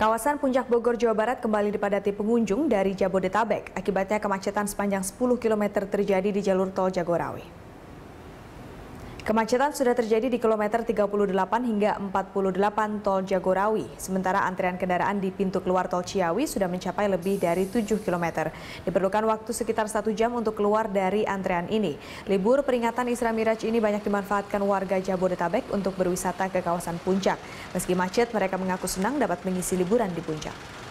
Kawasan Puncak Bogor, Jawa Barat kembali dipadati pengunjung dari Jabodetabek. Akibatnya kemacetan sepanjang 10 km terjadi di jalur Tol Jagorawi. Kemacetan sudah terjadi di kilometer 38 hingga 48 Tol Jagorawi. Sementara antrean kendaraan di pintu keluar Tol Ciawi sudah mencapai lebih dari 7 km. Diperlukan waktu sekitar 1 jam untuk keluar dari antrean ini. Libur peringatan Isra Miraj ini banyak dimanfaatkan warga Jabodetabek untuk berwisata ke kawasan puncak. Meski macet, mereka mengaku senang dapat mengisi liburan di puncak.